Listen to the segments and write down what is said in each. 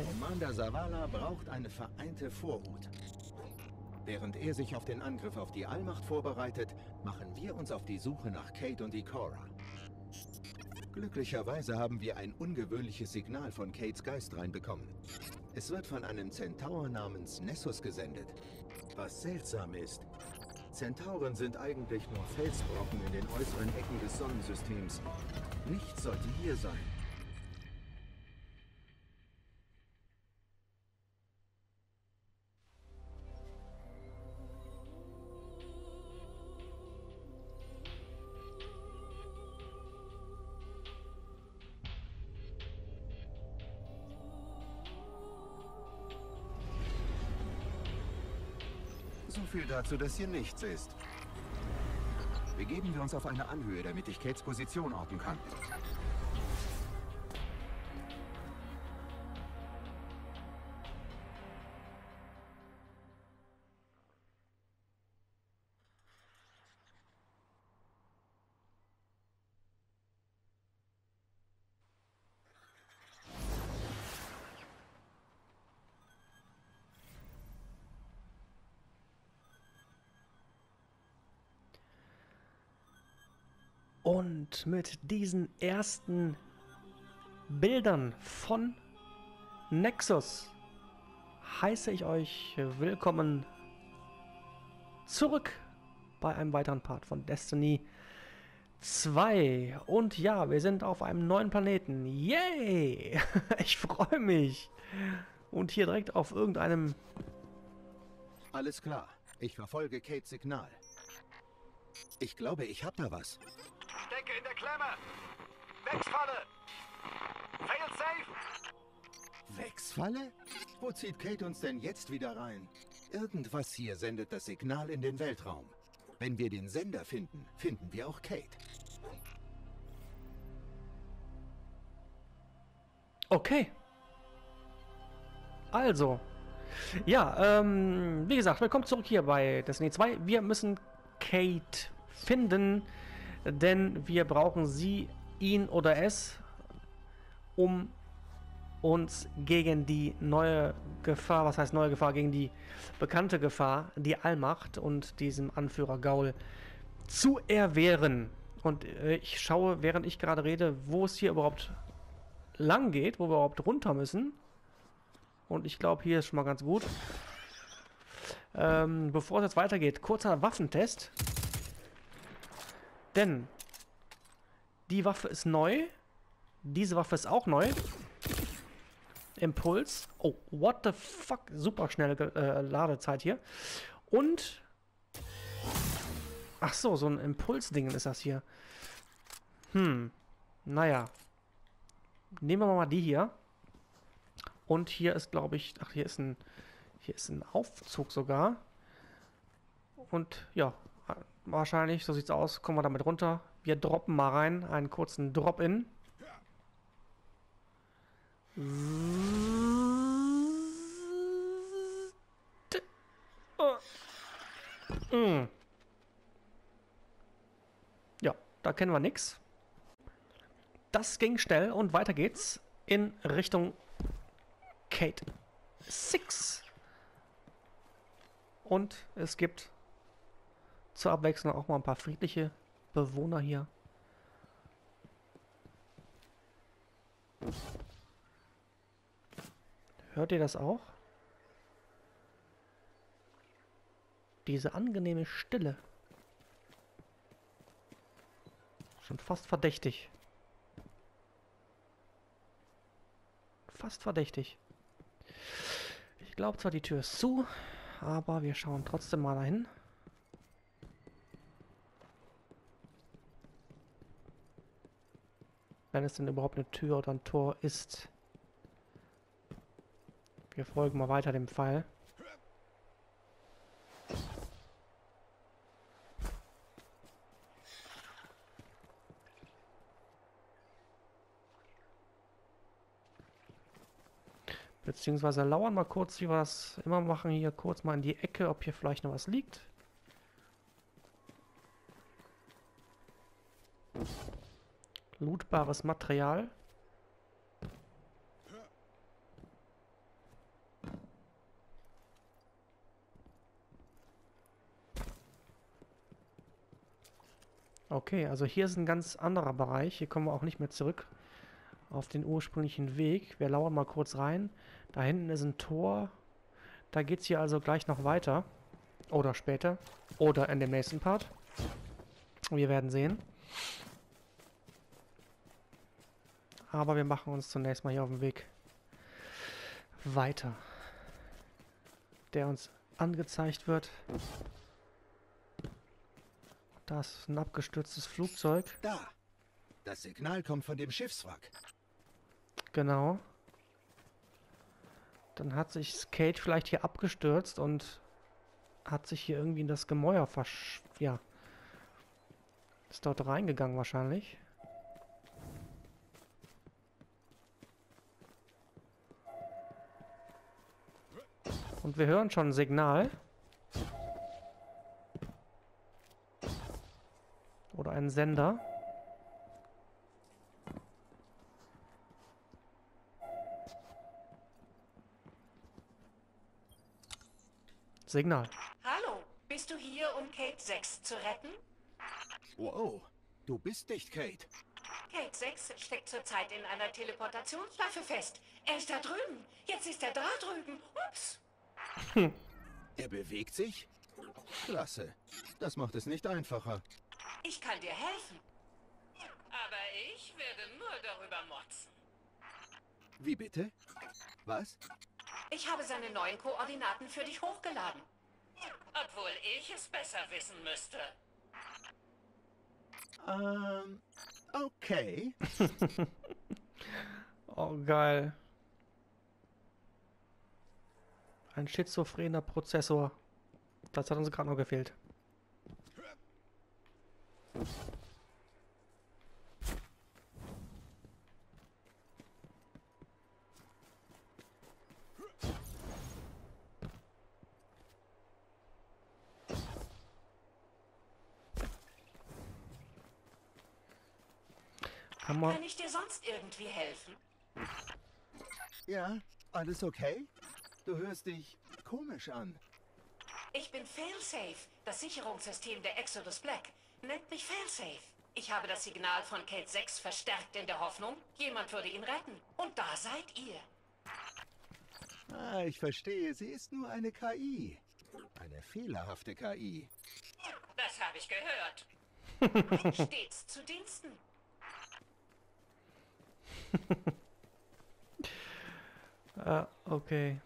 vorbei. Commander Zavala braucht eine vereinte Vorhut. Während er sich auf den Angriff auf die Allmacht vorbereitet, machen wir uns auf die Suche nach Cayde und Ikora. Glücklicherweise haben wir ein ungewöhnliches Signal von Caydes Geist reinbekommen. Es wird von einem Zentaur namens Nessus gesendet. Was seltsam ist, Zentauren sind eigentlich nur Felsbrocken in den äußeren Ecken des Sonnensystems. Nichts sollte hier sein. So viel dazu, dass hier nichts ist. Begeben wir uns auf eine Anhöhe, damit ich Caydes Position orten kann. Und mit diesen ersten Bildern von Nexus heiße ich euch willkommen zurück bei einem weiteren Part von Destiny 2. Und ja, wir sind auf einem neuen Planeten. Yay! Ich freue mich. Und hier direkt auf irgendeinem... Alles klar. Ich verfolge Caydes Signal. Ich glaube, ich habe da was. Stecke in der Klemme! Vex-Falle! Failsafe! Vex-Falle? Wo zieht Cayde uns denn jetzt wieder rein? Irgendwas hier sendet das Signal in den Weltraum. Wenn wir den Sender finden, finden wir auch Cayde. Okay. Also. Ja, wie gesagt, willkommen zurück hier bei Destiny 2. Wir müssen Cayde finden, denn wir brauchen sie, ihn oder es, um uns gegen die neue Gefahr, was heißt neue Gefahr, gegen die bekannte Gefahr, die Allmacht und diesem Anführer Gaul zu erwehren. Und ich schaue, während ich gerade rede, wo es hier überhaupt lang geht, wo wir überhaupt runter müssen. Und ich glaube, hier ist schon mal ganz gut. Bevor es jetzt weitergeht, kurzer Waffentest. Denn die Waffe ist neu. Diese Waffe ist auch neu. Impuls. Oh, what the fuck. Super schnelle Ladezeit hier. Und... Ach so, so ein Impulsding ist das hier. Naja. Nehmen wir mal die hier. Und hier ist, glaube ich... Ach, hier ist ein... Hier ist ein Aufzug sogar. Und ja, wahrscheinlich, so sieht's aus, kommen wir damit runter. Wir droppen mal rein, einen kurzen Drop-In. Ja, da kennen wir nichts. Das ging schnell und weiter geht's in Richtung Cayde-6. Und es gibt zur Abwechslung auch mal ein paar friedliche Bewohner hier. Hört ihr das auch? Diese angenehme Stille. Schon fast verdächtig. Fast verdächtig. Ich glaube zwar, die Tür ist zu... Aber wir schauen trotzdem mal dahin. Wenn es denn überhaupt eine Tür oder ein Tor ist. Wir folgen mal weiter dem Pfeil. Beziehungsweise lauern mal kurz, wie wir das immer machen, hier kurz mal in die Ecke, ob hier vielleicht noch was liegt. Lootbares Material. Okay, also hier ist ein ganz anderer Bereich. Hier kommen wir auch nicht mehr zurück auf den ursprünglichen Weg. Wir lauern mal kurz rein. Da hinten ist ein Tor. Da geht es hier also gleich noch weiter. Oder später. Oder in dem nächsten Part. Wir werden sehen. Aber wir machen uns zunächst mal hier auf den Weg weiter, der uns angezeigt wird. Das ist ein abgestürztes Flugzeug. Da! Das Signal kommt von dem Schiffswrack. Genau. Dann hat sich Cayde vielleicht hier abgestürzt und hat sich hier irgendwie in das Gemäuer ja. Ist dort reingegangen wahrscheinlich. Und wir hören schon ein Signal. Oder einen Sender. Signal. Hallo, bist du hier, um Cayde-6 zu retten? Wow, du bist nicht Cayde. Cayde-6 steckt zurzeit in einer Teleportationswaffe fest. Er ist da drüben. Jetzt ist er da drüben. Ups. Er bewegt sich? Klasse. Das macht es nicht einfacher. Ich kann dir helfen. Aber ich werde nur darüber motzen. Wie bitte? Was? Ich habe seine neuen Koordinaten für dich hochgeladen. Obwohl ich es besser wissen müsste. Okay. Oh, geil. Ein schizophrener Prozessor. Das hat uns gerade noch gefehlt. Kann ich dir sonst irgendwie helfen? Ja, alles okay? Du hörst dich komisch an. Ich bin Failsafe, das Sicherungssystem der Exodus Black. Nennt mich Failsafe. Ich habe das Signal von Cayde-6 verstärkt in der Hoffnung, jemand würde ihn retten. Und da seid ihr. Ah, ich verstehe. Sie ist nur eine KI. Eine fehlerhafte KI. Das habe ich gehört. Stets zu Diensten. Okay.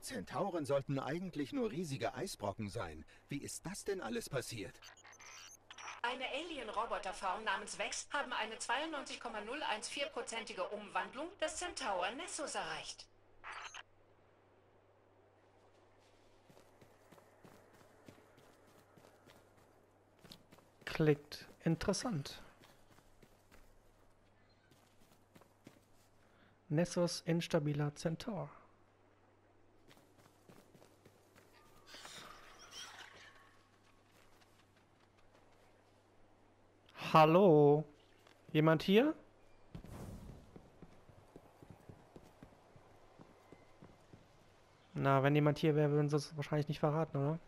Zentauren sollten eigentlich nur riesige Eisbrocken sein. Wie ist das denn alles passiert? Eine Alien-Roboterfarm namens Vex haben eine 92,014%ige Umwandlung des Zentauren Nessus erreicht. Klingt interessant. Nessus instabiler Zentaur. Hallo? Jemand hier? Na, wenn jemand hier wäre, würden sie es wahrscheinlich nicht verraten, oder?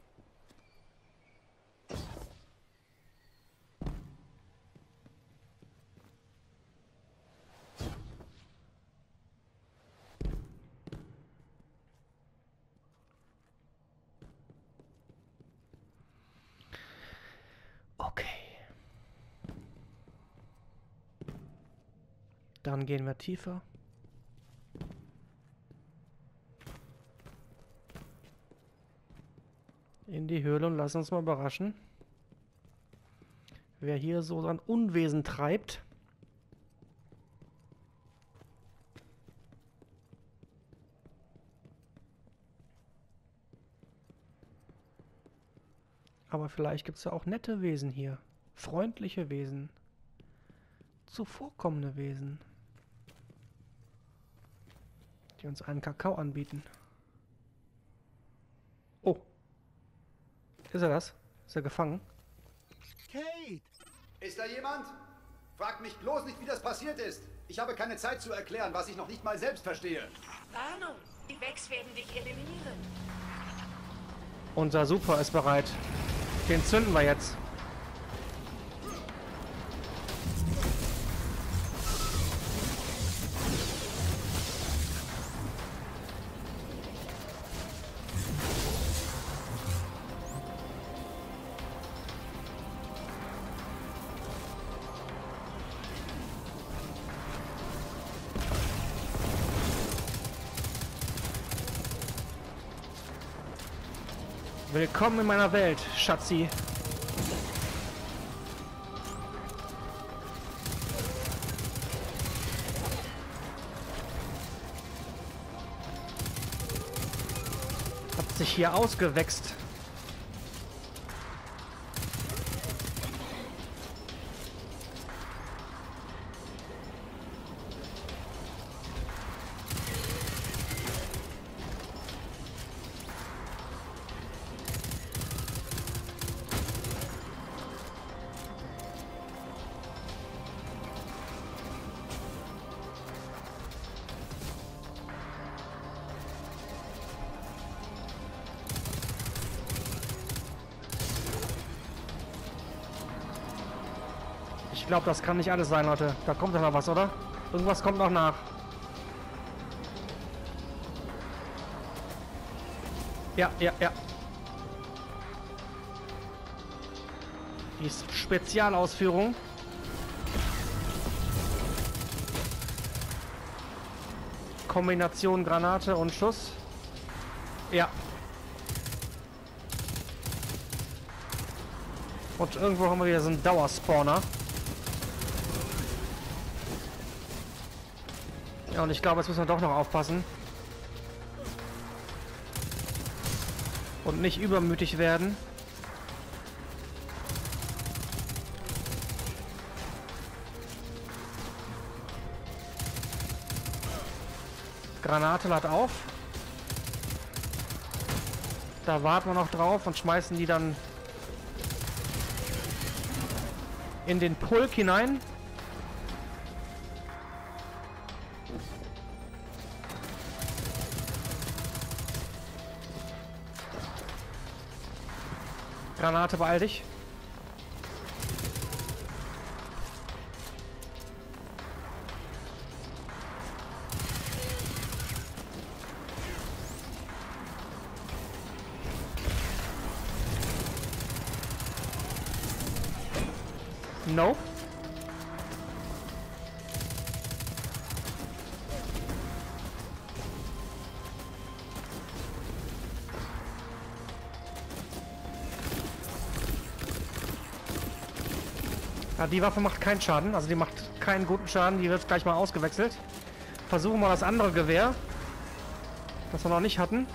Dann gehen wir tiefer. In die Höhle und lassen uns mal überraschen. Wer hier so sein Unwesen treibt. Aber vielleicht gibt es ja auch nette Wesen hier. Freundliche Wesen. Zuvorkommende Wesen. Die uns einen Kakao anbieten. Oh. Ist er das? Ist er gefangen? Cayde! Ist da jemand? Fragt mich bloß nicht, wie das passiert ist. Ich habe keine Zeit zu erklären, was ich noch nicht mal selbst verstehe. Warnung! Die Vex werden dich eliminieren. Unser Super ist bereit. Den zünden wir jetzt. Willkommen in meiner Welt, Schatzi. Hat sich hier ausgewächst. Ich glaube, das kann nicht alles sein, Leute. Da kommt doch noch was, oder? Irgendwas kommt noch nach. Ja, ja, ja. Die Spezialausführung. Kombination Granate und Schuss. Ja. Und irgendwo haben wir wieder so einen Dauerspawner. Ja, und ich glaube, jetzt müssen wir doch noch aufpassen. Und nicht übermütig werden. Granate lad auf. Da warten wir noch drauf und schmeißen die dann in den Pulk hinein. Granate, beeil dich. No. Die Waffe macht keinen Schaden, also die macht keinen guten Schaden. Die wird gleich mal ausgewechselt. Versuchen wir das andere Gewehr, das wir noch nicht hatten.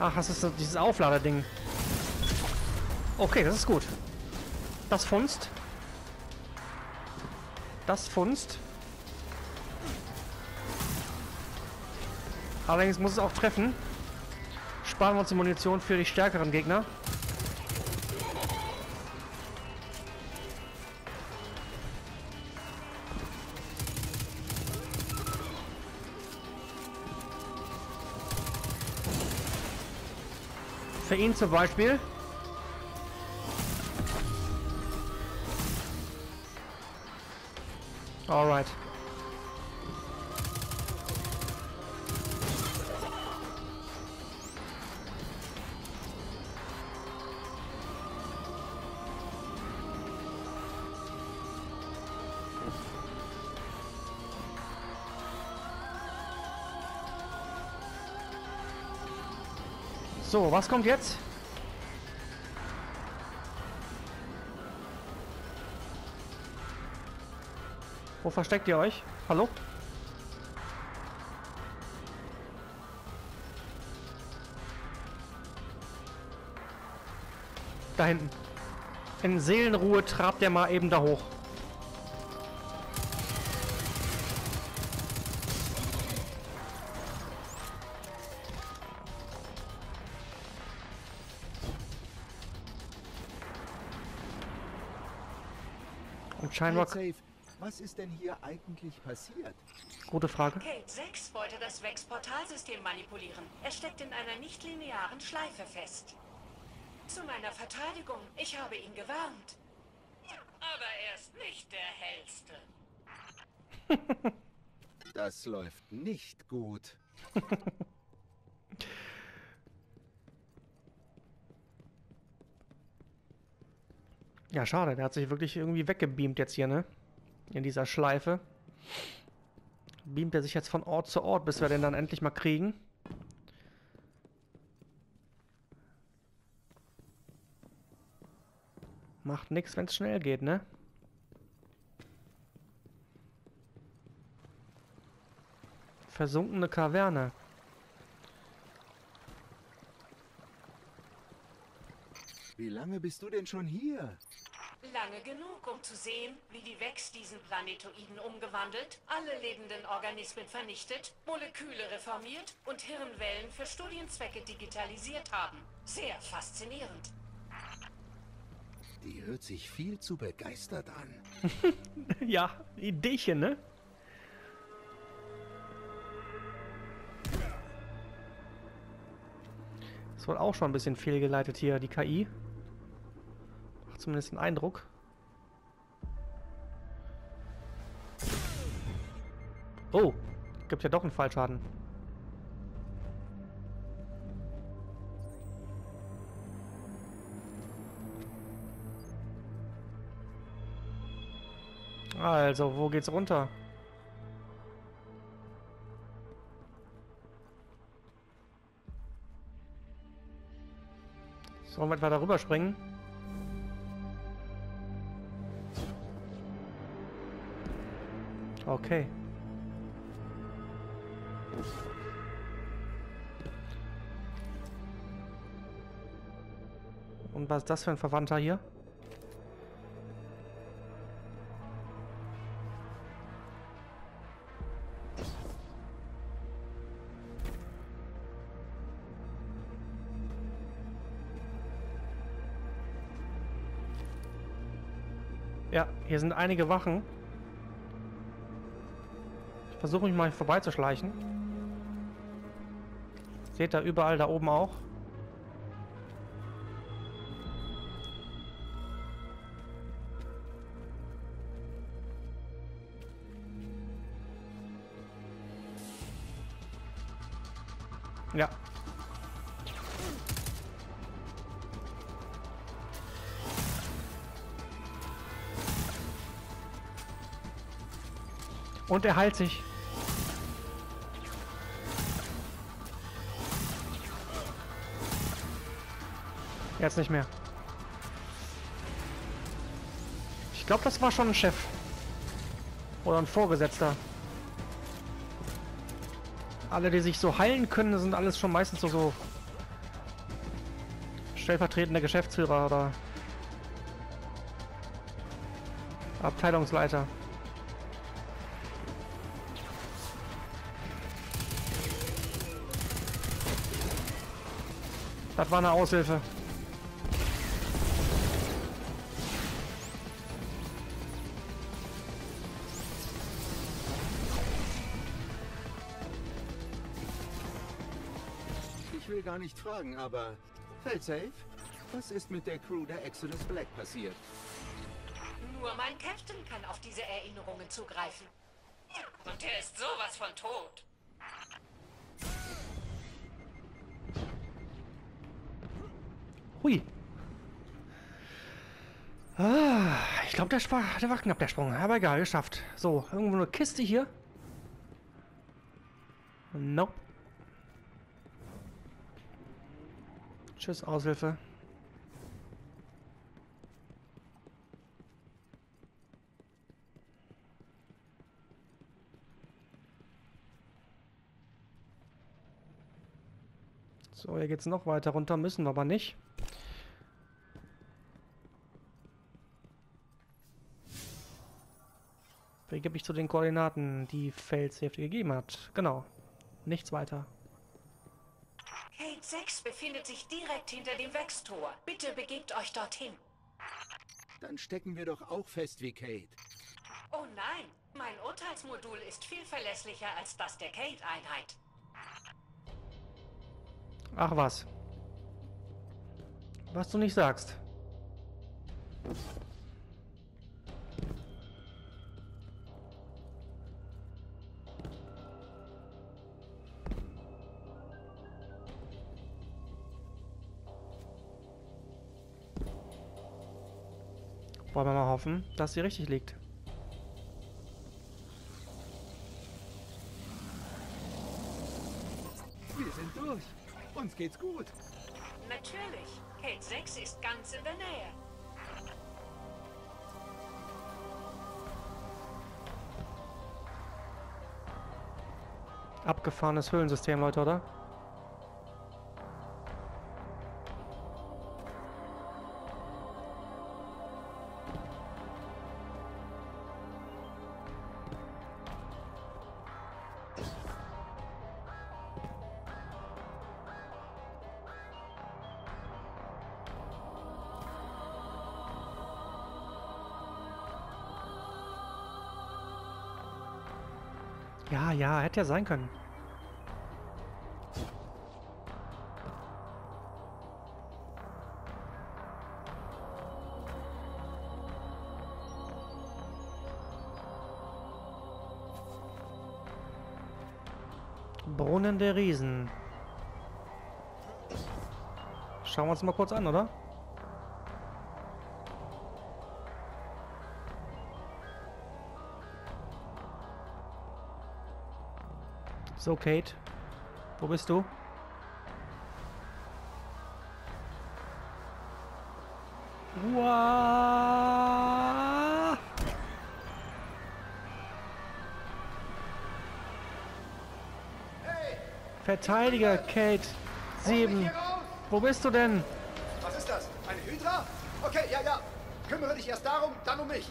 Ach, das ist dieses Aufladerding. Okay, das ist gut. Das funzt. Das funzt. Allerdings muss es auch treffen. Sparen wir uns die Munition für die stärkeren Gegner. Für ihn zum Beispiel. Alright. So, was kommt jetzt? Wo versteckt ihr euch? Hallo? Da hinten. In Seelenruhe trabt der mal eben da hoch. Scheinbar. Failsafe, was ist denn hier eigentlich passiert? Gute Frage. Cayde-6 wollte das Vex-Portalsystem manipulieren. Er steckt in einer nichtlinearen Schleife fest. Zu meiner Verteidigung, ich habe ihn gewarnt. Aber er ist nicht der Hellste. Das läuft nicht gut. Ja, schade. Der hat sich wirklich irgendwie weggebeamt jetzt hier, ne? In dieser Schleife. Beamt er sich jetzt von Ort zu Ort, bis wir den dann endlich mal kriegen. Macht nichts, wenn es schnell geht, ne? Versunkene Kaverne. Wie lange bist du denn schon hier? Lange genug, um zu sehen, wie die Vex diesen Planetoiden umgewandelt, alle lebenden Organismen vernichtet, Moleküle reformiert und Hirnwellen für Studienzwecke digitalisiert haben. Sehr faszinierend. Die hört sich viel zu begeistert an. Ja, Ideenchen, ne? Das wurde auch schon ein bisschen fehlgeleitet hier, die KI. Macht zumindest den Eindruck. Oh, gibt ja doch einen Fallschaden. Also, wo geht's runter? Sollen wir etwa darüber springen? Okay. Und was ist das für ein Verwandter hier? Ja, hier sind einige Wachen. Ich versuche mich mal vorbeizuschleichen. Seht ihr überall da oben auch? Ja. Und er heilt sich. Jetzt nicht mehr. Ich glaube, das war schon ein Chef. Oder ein Vorgesetzter. Alle, die sich so heilen können, sind alles schon meistens so stellvertretender Geschäftsführer oder Abteilungsleiter. Das war eine Aushilfe. Ich will gar nicht fragen, aber Failsafe, was ist mit der Crew der Exodus Black passiert? Nur mein Captain kann auf diese Erinnerungen zugreifen. Und er ist sowas von tot. Hui. Ah, ich glaube, der war knapp, der Sprung. Aber egal, geschafft. So, irgendwo eine Kiste hier. Nope. Tschüss, Aushilfe. So, hier geht's noch weiter runter. Müssen wir aber nicht. Wie gebe ich zu den Koordinaten, die Failsafe gegeben hat? Genau. Nichts weiter. Cayde-6 befindet sich direkt hinter dem Vex-Tor. Bitte begebt euch dorthin. Dann stecken wir doch auch fest wie Cayde. Oh nein, mein Urteilsmodul ist viel verlässlicher als das der Cayde-Einheit. Ach was. Was du nicht sagst. Wollen wir mal hoffen, dass sie richtig liegt. Wir sind durch. Uns geht's gut. Natürlich. Cayde-6 ist ganz in der Nähe. Abgefahrenes Höhlensystem, Leute, oder? Ja, ja, hätte ja sein können. Brunnen der Riesen. Schauen wir uns mal kurz an, oder? So, Cayde, wo bist du? Uah! Hey! Verteidiger Cayde-7, wo bist du denn? Was ist das? Eine Hydra? Okay, ja, ja. Kümmere dich erst darum, dann um mich.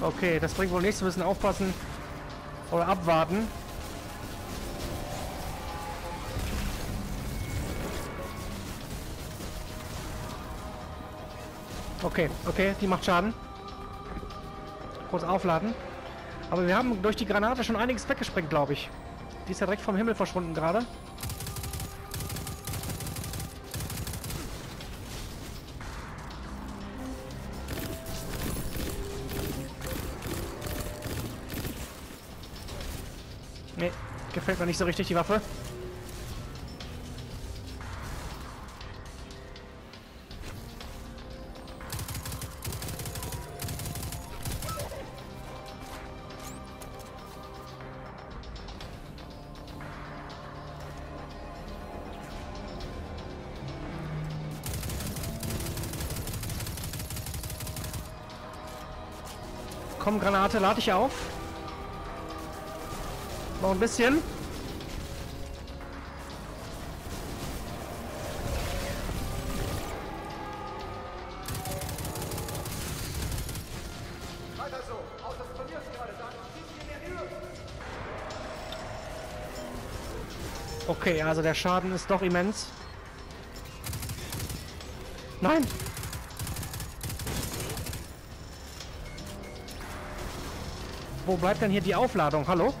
Okay, das bringt wohl nichts. Wir müssen aufpassen oder abwarten. Okay, okay, die macht Schaden. Kurz aufladen. Aber wir haben durch die Granate schon einiges weggesprengt, glaube ich. Die ist ja direkt vom Himmel verschwunden gerade. Nee, gefällt mir nicht so richtig, die Waffe. Komm, Granate, lade ich auf. Noch ein bisschen. Weiter so. Aus das Turnier ist gerade da. Ein bisschen in der Höhe. Okay, also der Schaden ist doch immens. Nein! Wo bleibt denn hier die Aufladung? Hallo?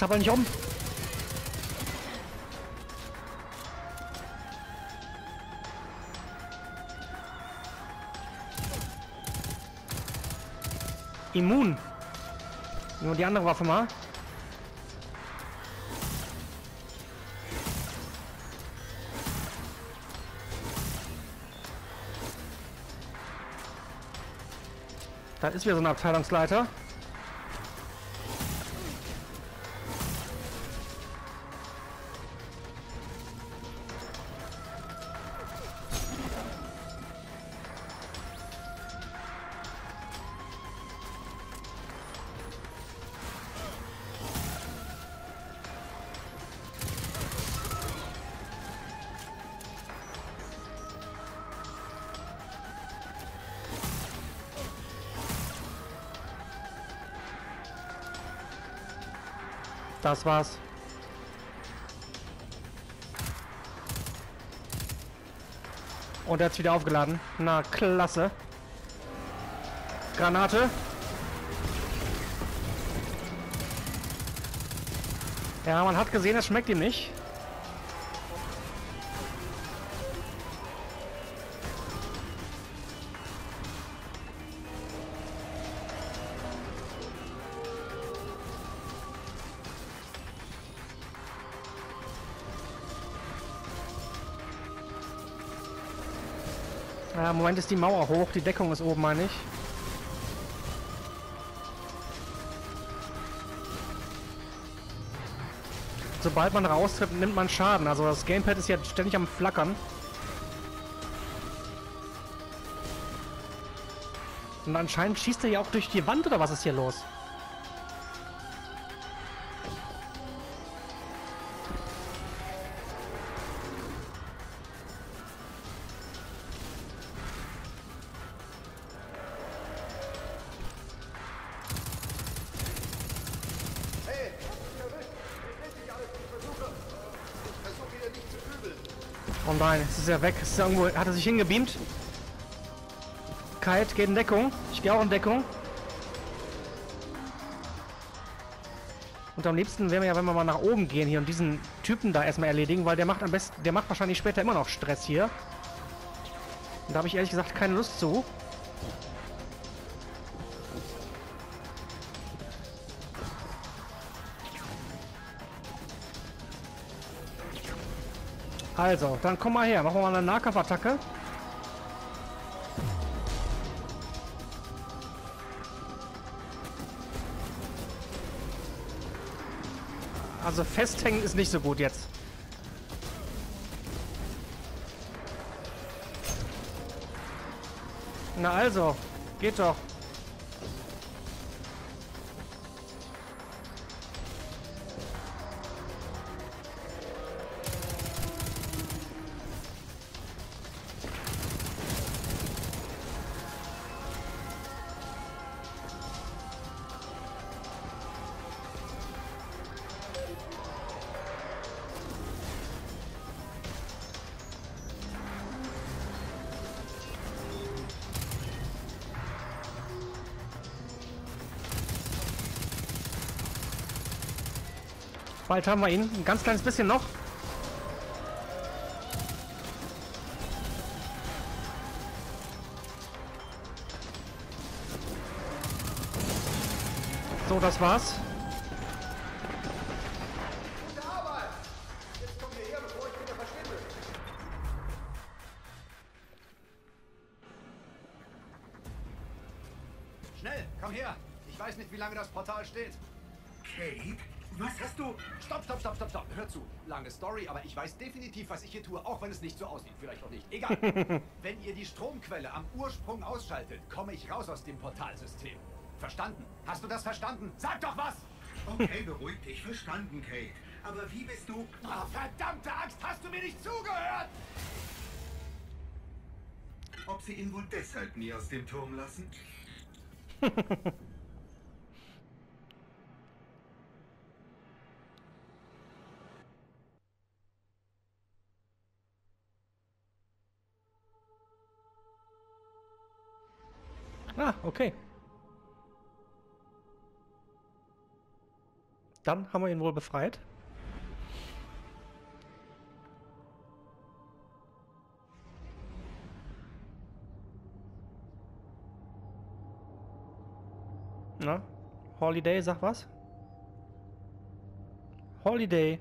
Aber nicht um. Immun. Nur die andere Waffe mal. Da ist wieder so ein Abteilungsleiter. Das war's. Und er hat's wieder aufgeladen. Na, klasse. Granate. Ja, man hat gesehen, das schmeckt ihm nicht. Im Moment ist die Mauer hoch, die Deckung ist oben, meine ich. Sobald man raustritt, nimmt man Schaden. Also das Gamepad ist ja ständig am Flackern. Und anscheinend schießt er ja auch durch die Wand, oder was ist hier los? Es ist ja weg. Es ist ja irgendwo. Hat er sich hingebeamt? Cayde geht in Deckung. Ich gehe auch in Deckung. Und am liebsten wäre mir ja, wenn wir mal nach oben gehen hier und diesen Typen da erstmal erledigen, weil der macht am besten, der macht wahrscheinlich später immer noch Stress hier. Und da habe ich ehrlich gesagt keine Lust zu. Also, dann komm mal her. Machen wir mal eine Nahkampfattacke. Also festhängen ist nicht so gut jetzt. Na also, geht doch. Bald haben wir ihn. Ein ganz kleines bisschen noch. So, das war's. Gute Arbeit! Jetzt kommt ihr her, bevor ich wieder verschwinde. Schnell, komm her! Ich weiß nicht, wie lange das Portal steht. Cayde? Was hast du? Stopp, stopp, stopp, stopp, stopp. Hör zu. Lange Story, aber ich weiß definitiv, was ich hier tue, auch wenn es nicht so aussieht. Vielleicht auch nicht. Egal. Wenn ihr die Stromquelle am Ursprung ausschaltet, komme ich raus aus dem Portalsystem. Verstanden? Hast du das verstanden? Sag doch was! Okay, beruhig dich. Verstanden, Cayde. Aber wie bist du... Oh, verdammte Axt, hast du mir nicht zugehört? Ob sie ihn wohl deshalb nie aus dem Turm lassen? Ah, okay. Dann haben wir ihn wohl befreit. Na? Holiday, sag was? Holiday.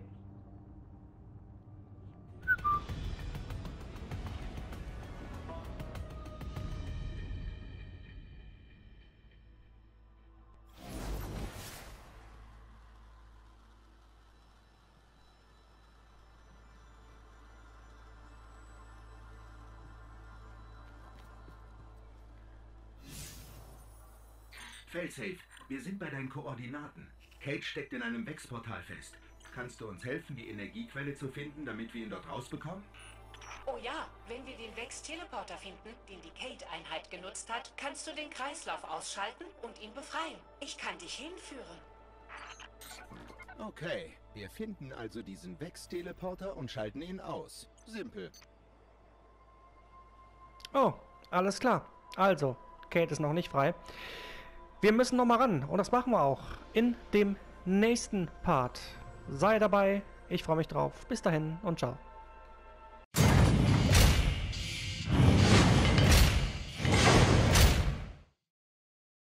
Failsafe, wir sind bei deinen Koordinaten. Cayde steckt in einem Vex-Portal fest. Kannst du uns helfen, die Energiequelle zu finden, damit wir ihn dort rausbekommen? Oh ja, wenn wir den Vex-Teleporter finden, den die Cayde-Einheit genutzt hat, kannst du den Kreislauf ausschalten und ihn befreien. Ich kann dich hinführen. Okay, wir finden also diesen Vex-Teleporter und schalten ihn aus. Simpel. Oh, alles klar. Also, Cayde ist noch nicht frei. Wir müssen noch mal ran und das machen wir auch in dem nächsten Part. Sei dabei, ich freue mich drauf. Bis dahin und ciao.